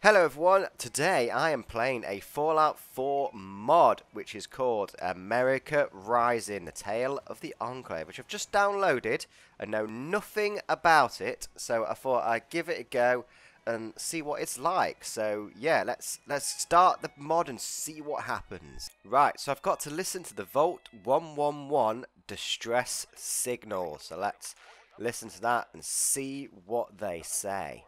Hello everyone, today I am playing a Fallout 4 mod which is called America Rising, the Tale of the Enclave, which I've just downloaded and know nothing about it, so I thought I'd give it a go and see what it's like. So yeah, let's start the mod and see what happens. Right, so I've got to listen to the Vault 111 distress signal, so let's listen to that and see what they say.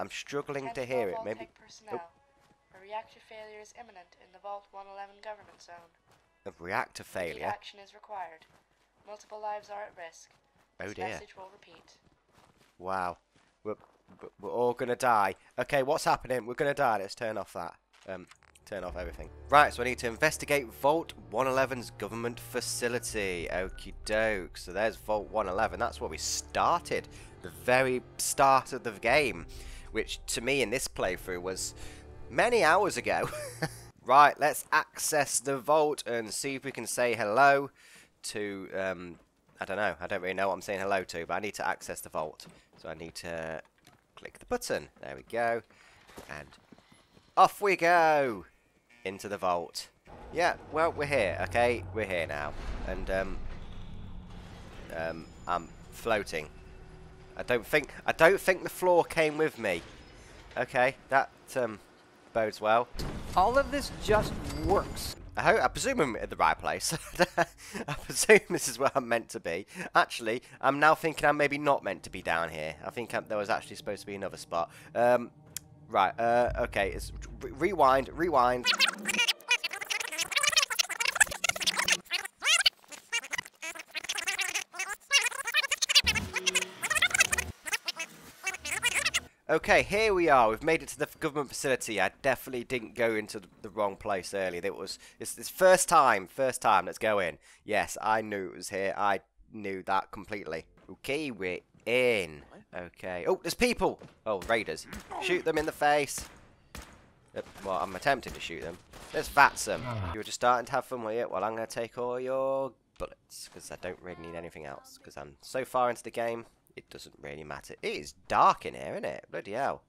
I'm struggling to hear it. Maybe. Oh. A reactor failure is imminent in the Vault 111 government zone. A reactor failure? Action is required. Multiple lives are at risk. Oh dear. Message will repeat. Wow. We're all gonna die. Okay, what's happening? We're gonna die. Let's turn off that. Turn off everything. Right, so I need to investigate Vault 111's government facility. Okie doke. So there's Vault 111. That's where we started. The very start of the game, which to me in this playthrough was many hours ago. Right, let's access the vault and see if we can say hello to, I don't know, I don't really know what I'm saying hello to, but I need to access the vault. So I need to click the button, there we go, and off we go into the vault. Yeah, well, we're here, okay, we're here now, and I'm floating. I don't think the floor came with me. Okay, that bodes well. All of this just works. I presume I'm at the right place. I presume this is where I'm meant to be. Actually, I'm now thinking I'm maybe not meant to be down here. I think there was actually supposed to be another spot. Right. Okay. It's rewind. Rewind. Okay, here we are. We've made it to the government facility. I definitely didn't go into the wrong place earlier. It's first time. Let's go in. Yes, I knew it was here. I knew that completely. Okay, we're in. Okay. Oh, there's people. Oh, raiders. Shoot them in the face. Well, I'm attempting to shoot them. Let's vats them. You were just starting to have fun with it. Well, I'm going to take all your bullets because I don't really need anything else because I'm so far into the game. It doesn't really matter. It is dark in here, isn't it? Bloody hell.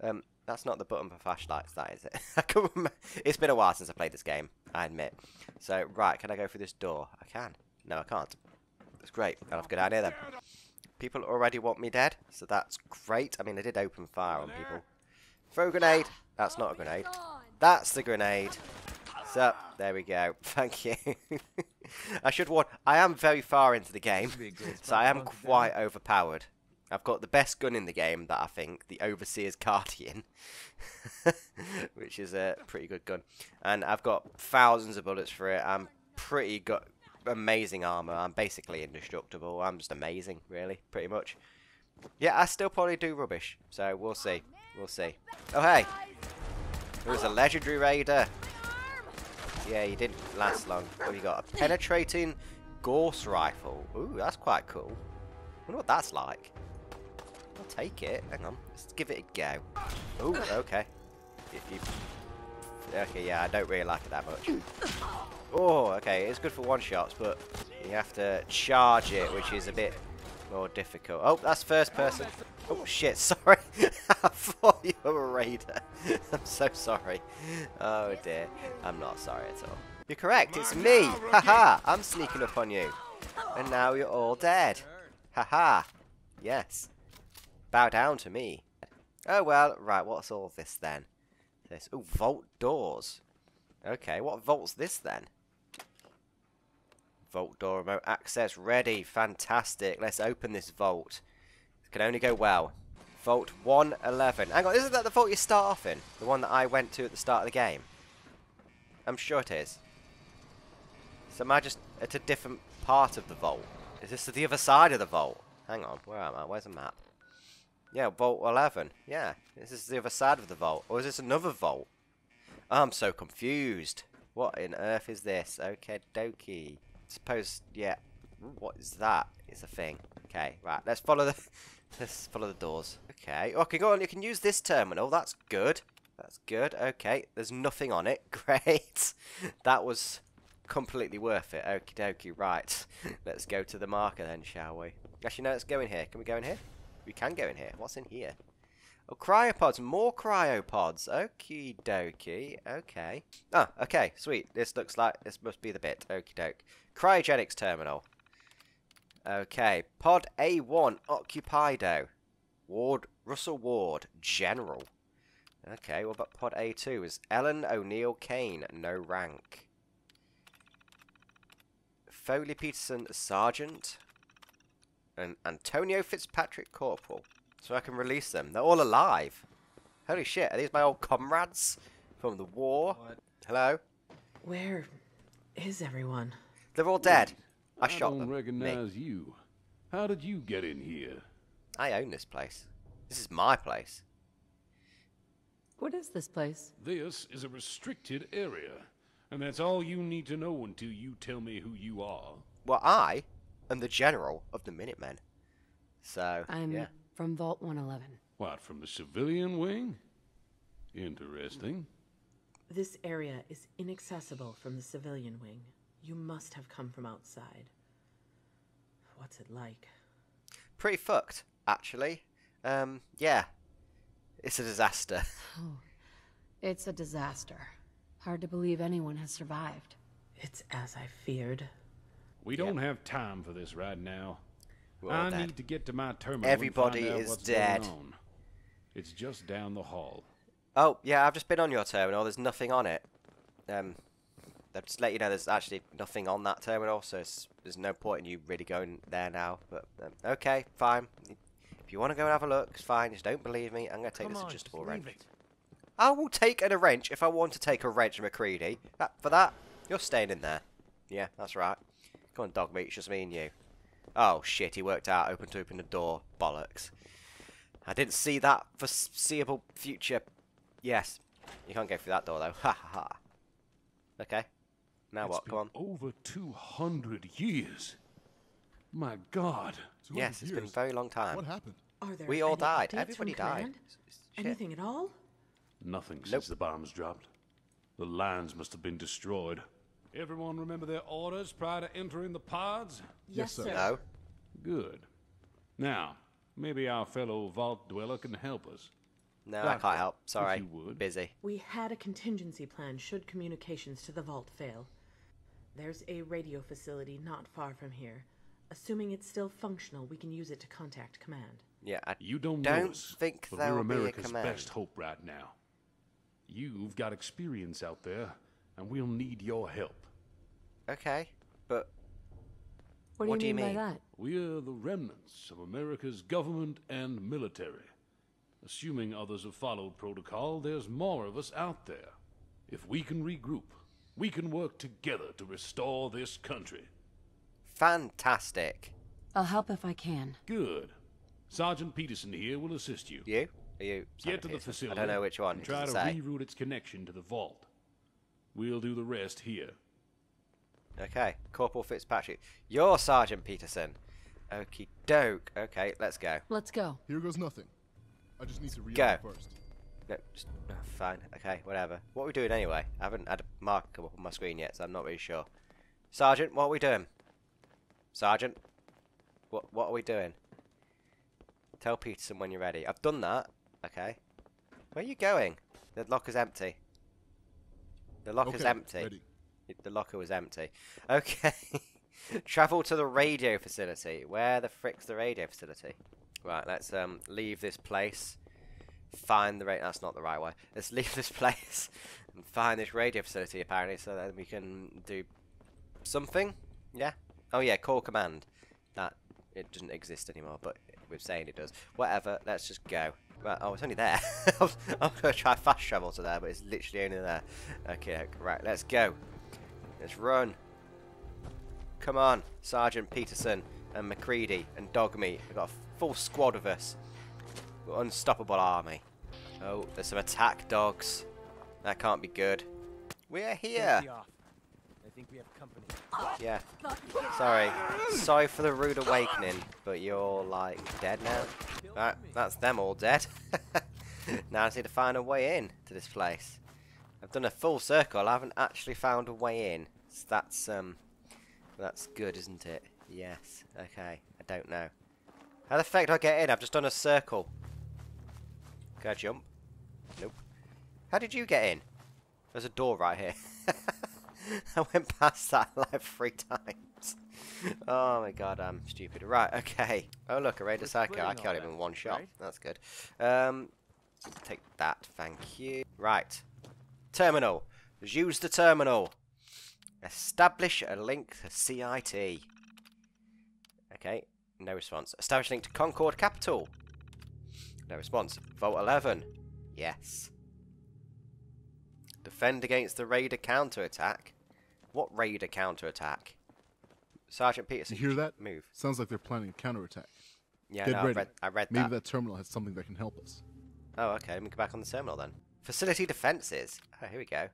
That's not the button for flashlights, that is it? I can't remember. It's been a while since I played this game, I admit. So, right, can I go through this door? I can. No, I can't. That's great. I'll have to go down here then. People already want me dead, so that's great. I mean, I did open fire on people. Throw grenade. That's not a grenade. That's the grenade. So, there we go. Thank you. I should warn, I am very far into the game, so I am quite overpowered. I've got the best gun in the game, that I think, the Overseer's Guardian, which is a pretty good gun. And I've got thousands of bullets for it. I'm pretty good, amazing armor. I'm basically indestructible. I'm just amazing, really, pretty much. Yeah, I still probably do rubbish, so we'll see. We'll see. Oh, hey! There was a legendary raider. Yeah, he didn't last long. What have you got? A penetrating Gauss rifle. Ooh, that's quite cool. I wonder what that's like. I'll take it. Hang on. Let's give it a go. Ooh, okay. Okay, yeah, I don't really like it that much. Oh, okay. It's good for one-shots, but you have to charge it, which is a bit more difficult. Oh, that's first person. Oh, shit. Sorry. I thought you were a raider. I'm so sorry. Oh dear. I'm not sorry at all. You're correct. It's me. Haha. I'm sneaking up on you. And now you're all dead. Haha. Yes. Bow down to me. Oh well. Right. What's all this then? This. Oh, vault doors. Okay. What vault's this then? Vault door remote access ready. Fantastic. Let's open this vault. It can only go well. Vault 111. Hang on, isn't that the vault you start off in? The one that I went to at the start of the game? I'm sure it is. So am I just at a different part of the vault? Is this the other side of the vault? Hang on, where am I? Where's the map? Yeah, Vault 11. Yeah, this is the other side of the vault. Or is this another vault? Oh, I'm so confused. What on earth is this? Okay, dokie. Suppose, yeah. What is that? It's a thing. Okay, right, let's follow the... Let's follow the doors. Okay. Okay, go on. You can use this terminal. That's good. That's good. Okay. There's nothing on it. Great. That was completely worth it. Okie dokie. Right. Let's go to the marker then, shall we? Actually, no. Let's go in here. Can we go in here? We can go in here. What's in here? Oh, cryopods. More cryopods. Okie dokie. Okay. Ah, okay. Sweet. This looks like this must be the bit. Okie doke. Cryogenics terminal. Okay. Pod A1 occupied. Ward Russell Ward. General. Okay. What about pod A2? Is Ellen O'Neill Kane. No rank. Foley Peterson Sergeant. And Antonio Fitzpatrick Corporal. So I can release them. They're all alive. Holy shit, are these my old comrades from the war? What? Hello? Where is everyone? They're all dead. Wait, I shot them. I don't recognize you. How did you get in here? I own this place. This is my place. What is this place? This is a restricted area. And that's all you need to know until you tell me who you are. Well, I am the general of the Minutemen. So, yeah. From Vault 111. What, from the civilian wing? Interesting. This area is inaccessible from the civilian wing. You must have come from outside. What's it like? Pretty fucked, actually. Yeah. It's a disaster. Oh, it's a disaster. Hard to believe anyone has survived. It's as I feared. We don't have time for this right now. I need to get to my terminal. Everybody is dead. It's just down the hall. Oh, yeah, I've just been on your terminal. There's nothing on it. I'll just let you know there's actually nothing on that terminal, so there's no point in you really going there now. But, okay, fine. If you want to go and have a look, it's fine. Just don't believe me. I'm going to take this adjustable wrench. I will take a wrench if I want to take a wrench, McCready. For that, you're staying in there. Yeah, that's right. Come on, Dogmeat. It's just me and you. Oh shit, he worked out open to open the door. Bollocks. I didn't see that foreseeable future. Yes. You can't go through that door though. Ha ha ha. Okay. Now what? Come on. Over 200 years. My God. Yes, it's been a very long time. What happened? We all died. Everybody died. Anything at all? Nothing since the bombs dropped. The lines must have been destroyed. Everyone remember their orders prior to entering the pods? Yes, sir. No. Good. Now, maybe our fellow vault dweller can help us. No, I can't help. Sorry. Busy. We had a contingency plan should communications to the vault fail. There's a radio facility not far from here. Assuming it's still functional, we can use it to contact command. Yeah, I don't think there will be a command. We're America's best hope right now. You've got experience out there. And we'll need your help. Okay, but what do you mean by that? We're the remnants of America's government and military. Assuming others have followed protocol, there's more of us out there. If we can regroup, we can work together to restore this country. Fantastic. I'll help if I can. Good. Sergeant Peterson here will assist you. You? Are you? Get to the facility. I don't know which one. And try to reroute its connection to the vault. We'll do the rest here. Okay, Corporal Fitzpatrick. You're Sergeant Peterson. Okie doke. Okay, let's go. Let's go. Here goes nothing. I just need to read first. No, fine. Okay, whatever. What are we doing anyway? I haven't had a mark come up on my screen yet, so I'm not really sure. Sergeant, what are we doing? Sergeant? What are we doing? Tell Peterson when you're ready. I've done that. Okay. Where are you going? The locker's empty. The locker's empty. Ready. The locker was empty. Okay. Travel to the radio facility. Where the frick's the radio facility? Right, let's leave this place. Find the radio. That's not the right way. Let's leave this place and find this radio facility, apparently, so that we can do something. Yeah? Oh, yeah, call command. That, it doesn't exist anymore, but we're saying it does. Whatever, let's just go. Right, oh, it's only there. I'm going to try fast travel to there, but it's literally only there. Okay, right, let's go. Let's run. Come on, Sergeant Peterson and McCready and Dogmeat. We've got a full squad of us. We're an unstoppable army. Oh, there's some attack dogs. That can't be good. We're here. I think we have company. Yeah. Sorry. Sorry for the rude awakening, but you're like dead now. Right, that's them all dead. Now I just need to find a way in to this place. I've done a full circle. I haven't actually found a way in. So that's good, isn't it? Yes. Okay. I don't know. How the fuck do I get in? I've just done a circle. Can I jump? Nope. How did you get in? There's a door right here. I went past that like 3 times. Oh my god, I'm stupid. Right, okay. Oh look, a Raider Psycho. I killed him in 1 shot. Right? That's good. Take that, thank you. Right. Terminal. Use the terminal. Establish a link to CIT. Okay, no response. Establish a link to Concord Capital. No response. Vault 11. Yes. Defend against the Raider counterattack. What Raider counterattack? Sergeant Peterson. You hear that? Move. Sounds like they're planning a counterattack. Yeah, no, I read that. Maybe that terminal has something that can help us. Oh, okay. Let me go back on the terminal then. Facility defenses. Oh, here we go.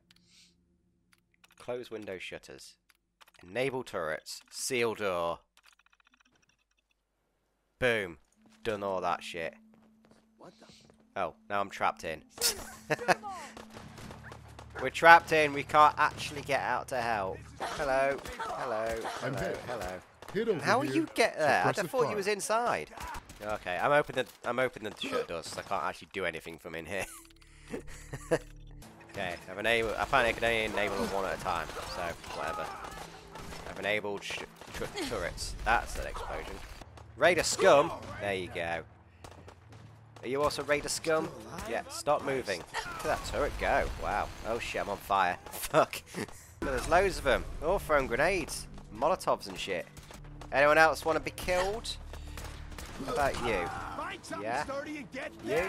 Close window shutters. Enable turrets. Seal door. Boom. Done all that shit. What the? Oh, now I'm trapped in. We're trapped in. We can't actually get out to help. Hello. Hello. Hello. Hello. How do you get there? I thought you was inside. Okay, I'm opening the shut doors, so I can't actually do anything from in here. Okay, I've enabled. Apparently, I can only enable them 1 at a time. So whatever. I've enabled turrets. That's an explosion. Raider scum. There you go. Are you also Raider scum? Yeah, stop moving. Look at that turret go. Wow. Oh shit, I'm on fire. Fuck. There's loads of them. They're all throwing grenades, Molotovs and shit. Anyone else want to be killed? How about you? Yeah? You? And you. There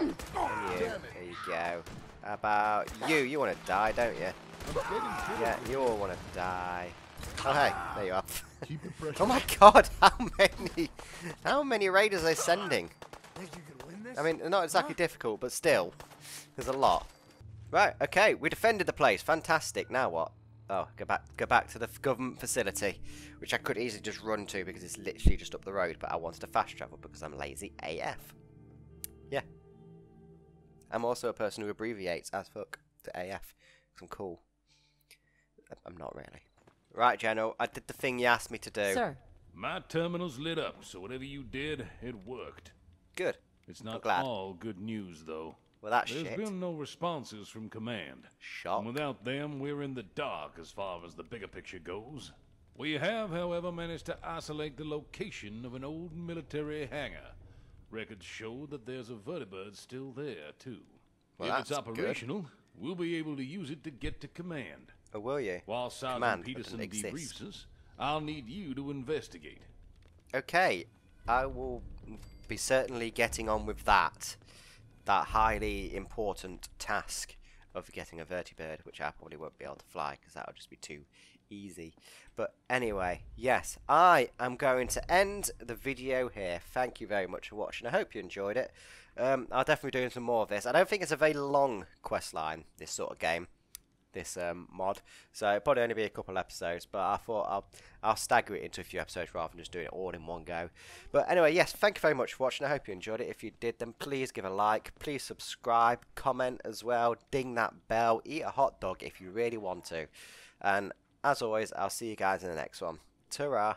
you go. How about you? You want to die, don't you? Yeah, you all want to die. Oh hey, there you are. Oh my god, how many raiders are they sending? I mean, not exactly difficult, but still, there's a lot. Right, okay, we defended the place. Fantastic. Now what? Oh, go back to the government facility, which I could easily just run to because it's literally just up the road. But I wanted to fast travel because I'm lazy AF. Yeah. I'm also a person who abbreviates as fuck to AF. I'm cool. I'm not really. Right, General, I did the thing you asked me to do. Sir. My terminal's lit up, so whatever you did, it worked. Good. It's not all good news, though. Well, that's shit. There's been no responses from command. Shock. And without them, we're in the dark as far as the bigger picture goes. We have, however, managed to isolate the location of an old military hangar. Records show that there's a vertibird still there, too. Well, if it's operational, we'll be able to use it to get to command. Oh, will you? While Sergeant Peterson debriefs us, I'll need you to investigate. Okay, I will be certainly getting on with that highly important task of getting a vertibird, which I probably won't be able to fly because that'll just be too easy. But anyway, yes, I am going to end the video here. Thank you very much for watching. I hope you enjoyed it. I'll definitely be doing some more of this. I don't think it's a very long quest line, this sort of game, this mod, so it'll probably only be a couple episodes, but I thought I'll stagger it into a few episodes rather than just doing it all in one go. But anyway, yes, thank you very much for watching. I hope you enjoyed it. If you did, then please give a like, please subscribe, comment as well, ding that bell, eat a hot dog if you really want to, and as always, I'll see you guys in the next one. Ta-ra!